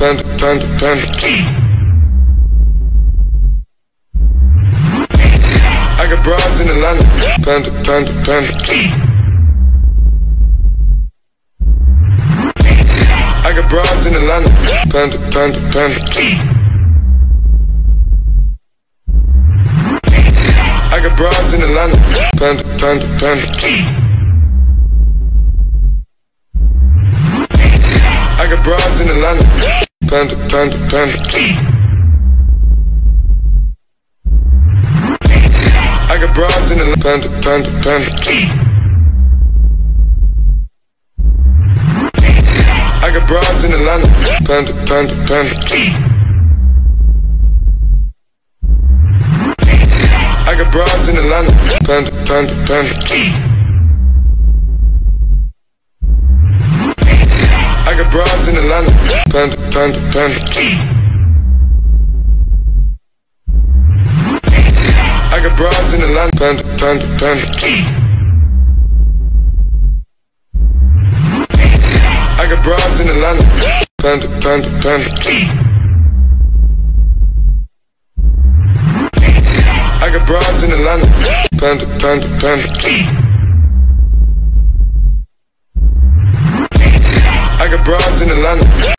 I got broads in Atlanta. I got broads in Atlanta. I got broads in Atlanta. I got broads in Atlanta. I got broads in the I got broads in Atlanta. I got broads in Atlanta. I got broads in Atlanta. I got broads in Atlanta. I got broads in Atlanta. I got broads in Atlanta. I got broads in Atlanta.